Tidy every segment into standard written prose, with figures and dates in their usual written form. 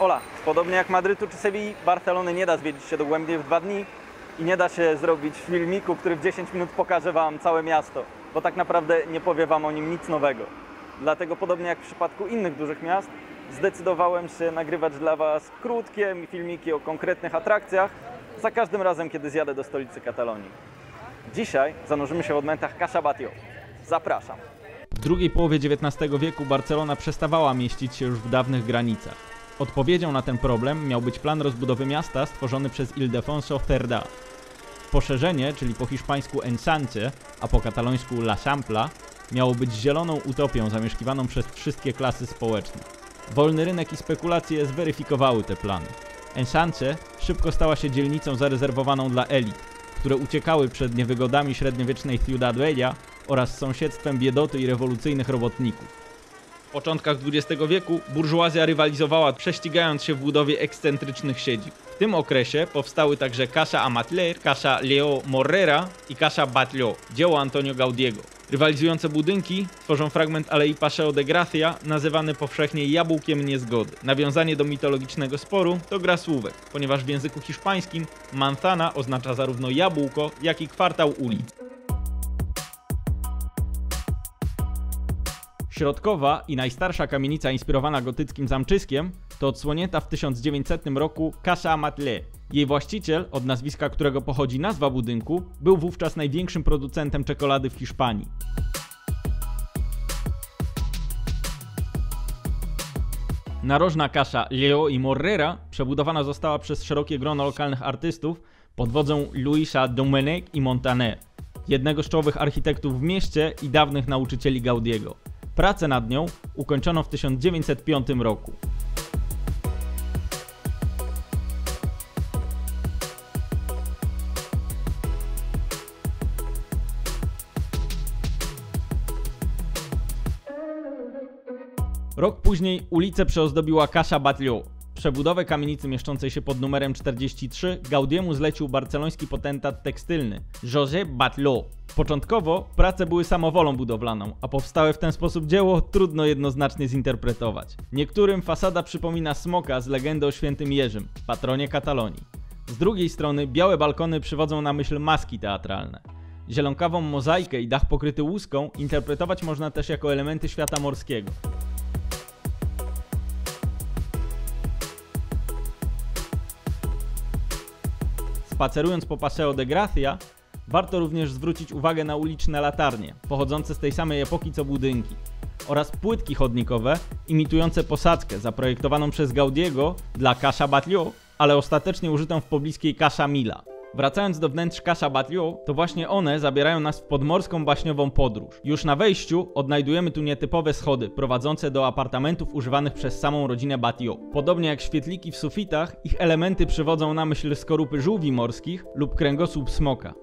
Ola, podobnie jak Madrytu czy Sewilli, Barcelony nie da zwiedzić się dogłębnie w 2 dni i nie da się zrobić filmiku, który w 10 minut pokaże Wam całe miasto, bo tak naprawdę nie powie Wam o nim nic nowego. Dlatego podobnie jak w przypadku innych dużych miast, zdecydowałem się nagrywać dla Was krótkie filmiki o konkretnych atrakcjach za każdym razem, kiedy zjadę do stolicy Katalonii. Dzisiaj zanurzymy się w odmętach Casa Batlló. Zapraszam! W drugiej połowie XIX wieku Barcelona przestawała mieścić się już w dawnych granicach. Odpowiedzią na ten problem miał być plan rozbudowy miasta stworzony przez Ildefonso Cerdà. Poszerzenie, czyli po hiszpańsku Ensanche, a po katalońsku La Sampla, miało być zieloną utopią zamieszkiwaną przez wszystkie klasy społeczne. Wolny rynek i spekulacje zweryfikowały te plany. Ensanche szybko stała się dzielnicą zarezerwowaną dla elit, które uciekały przed niewygodami średniowiecznej Ciudad Vella oraz sąsiedztwem biedoty i rewolucyjnych robotników. W początkach XX wieku burżuazja rywalizowała, prześcigając się w budowie ekscentrycznych siedzib. W tym okresie powstały także Casa Amatller, Casa Lleó Morera i Casa Batlló, dzieło Antonio Gaudiego. Rywalizujące budynki tworzą fragment alei Passeig de Gràcia, nazywany powszechnie jabłkiem niezgody. Nawiązanie do mitologicznego sporu to gra słówek, ponieważ w języku hiszpańskim manzana oznacza zarówno jabłko, jak i kwartał ulic. Środkowa i najstarsza kamienica inspirowana gotyckim zamczyskiem to odsłonięta w 1900 roku Casa Amatller. Jej właściciel, od nazwiska którego pochodzi nazwa budynku, był wówczas największym producentem czekolady w Hiszpanii. Narożna Casa Lleó i Morera przebudowana została przez szerokie grono lokalnych artystów pod wodzą Luisa Domenec i Montaner, jednego z czołowych architektów w mieście i dawnych nauczycieli Gaudiego. Pracę nad nią ukończono w 1905 roku. Rok później ulicę przeozdobiła Casa Batlló. Przebudowę kamienicy mieszczącej się pod numerem 43 Gaudiemu zlecił barceloński potentat tekstylny José Batlló. Początkowo prace były samowolą budowlaną, a powstałe w ten sposób dzieło trudno jednoznacznie zinterpretować. Niektórym fasada przypomina smoka z legendy o świętym Jerzym, patronie Katalonii. Z drugiej strony białe balkony przywodzą na myśl maski teatralne. Zielonkawą mozaikę i dach pokryty łuską interpretować można też jako elementy świata morskiego. Spacerując po Passeig de Gràcia, warto również zwrócić uwagę na uliczne latarnie, pochodzące z tej samej epoki co budynki, oraz płytki chodnikowe imitujące posadzkę zaprojektowaną przez Gaudiego dla Casa Batlló, ale ostatecznie użytą w pobliskiej Casa Mila. Wracając do wnętrz Casa Batlló, to właśnie one zabierają nas w podmorską baśniową podróż. Już na wejściu odnajdujemy tu nietypowe schody prowadzące do apartamentów używanych przez samą rodzinę Batlló. Podobnie jak świetliki w sufitach, ich elementy przywodzą na myśl skorupy żółwi morskich lub kręgosłup smoka.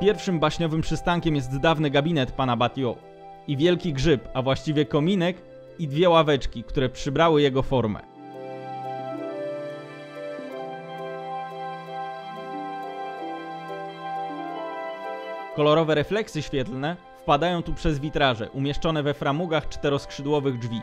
Pierwszym baśniowym przystankiem jest dawny gabinet pana Batlló i wielki grzyb, a właściwie kominek i 2 ławeczki, które przybrały jego formę. Kolorowe refleksy świetlne wpadają tu przez witraże umieszczone we framugach 4-skrzydłowych drzwi.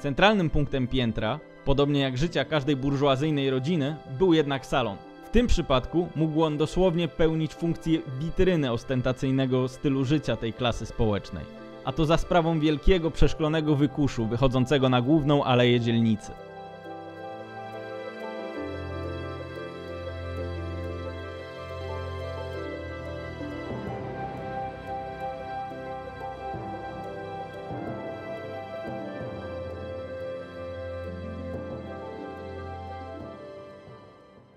Centralnym punktem piętra, podobnie jak życia każdej burżuazyjnej rodziny, był jednak salon. W tym przypadku mógł on dosłownie pełnić funkcję witryny ostentacyjnego stylu życia tej klasy społecznej, a to za sprawą wielkiego przeszklonego wykuszu wychodzącego na główną aleję dzielnicy.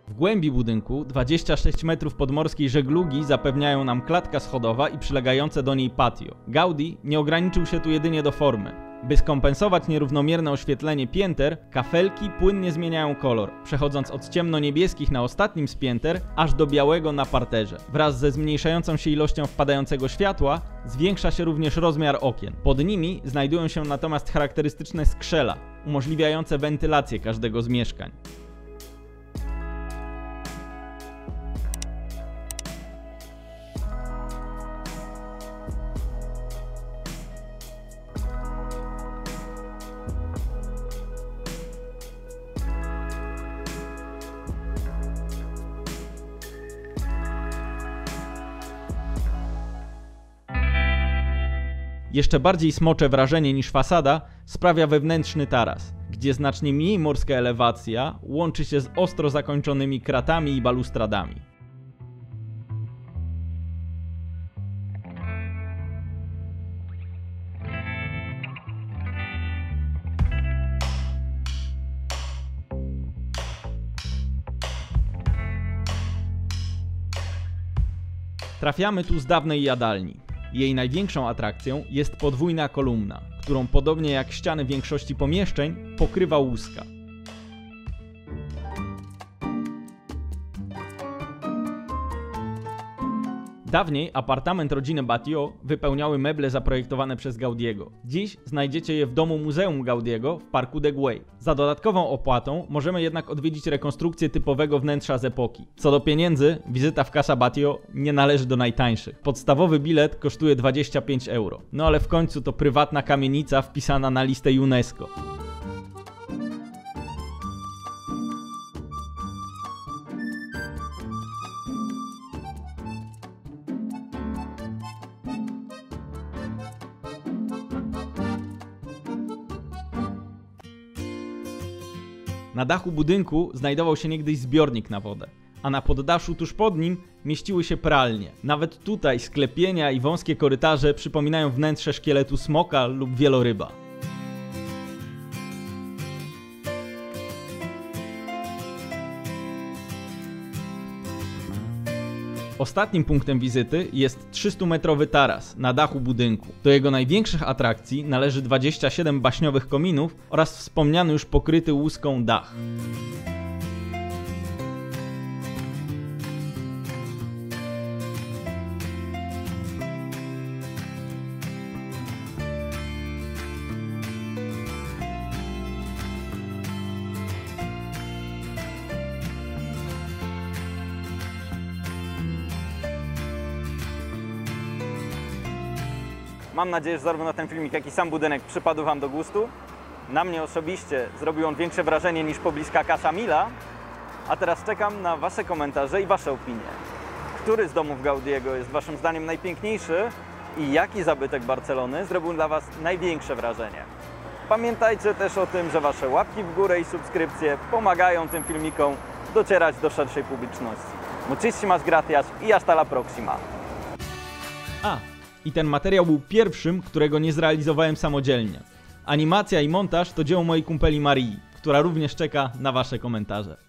W głębi budynku 26 metrów podmorskiej żeglugi zapewniają nam klatka schodowa i przylegające do niej patio. Gaudí nie ograniczył się tu jedynie do formy. By skompensować nierównomierne oświetlenie pięter, kafelki płynnie zmieniają kolor, przechodząc od ciemno-niebieskich na ostatnim z pięter, aż do białego na parterze. Wraz ze zmniejszającą się ilością wpadającego światła, zwiększa się również rozmiar okien. Pod nimi znajdują się natomiast charakterystyczne skrzela, umożliwiające wentylację każdego z mieszkań. Jeszcze bardziej smocze wrażenie niż fasada sprawia wewnętrzny taras, gdzie znacznie mniej morska elewacja łączy się z ostro zakończonymi kratami i balustradami. Trafiamy tu z dawnej jadalni. Jej największą atrakcją jest podwójna kolumna, którą podobnie jak ściany większości pomieszczeń pokrywa łuska. Dawniej apartament rodziny Batlló wypełniały meble zaprojektowane przez Gaudiego. Dziś znajdziecie je w domu Muzeum Gaudiego w parku de Güell. Za dodatkową opłatą możemy jednak odwiedzić rekonstrukcję typowego wnętrza z epoki. Co do pieniędzy, wizyta w Casa Batlló nie należy do najtańszych. Podstawowy bilet kosztuje 25 euro. No ale w końcu to prywatna kamienica wpisana na listę UNESCO. Na dachu budynku znajdował się niegdyś zbiornik na wodę, a na poddaszu tuż pod nim mieściły się pralnie. Nawet tutaj sklepienia i wąskie korytarze przypominają wnętrze szkieletu smoka lub wieloryba. Ostatnim punktem wizyty jest 300-metrowy taras na dachu budynku. Do jego największych atrakcji należy 27 baśniowych kominów oraz wspomniany już pokryty łuską dach. Mam nadzieję, że zarówno ten filmik, jak i sam budynek przypadł wam do gustu. Na mnie osobiście zrobił on większe wrażenie niż pobliska Casa Mila. A teraz czekam na wasze komentarze i wasze opinie. Który z domów Gaudiego jest waszym zdaniem najpiękniejszy i jaki zabytek Barcelony zrobił dla was największe wrażenie? Pamiętajcie też o tym, że wasze łapki w górę i subskrypcje pomagają tym filmikom docierać do szerszej publiczności. Muchísimas gracias i hasta la próxima. I ten materiał był pierwszym, którego nie zrealizowałem samodzielnie. Animacja i montaż to dzieło mojej kumpeli Marii, która również czeka na wasze komentarze.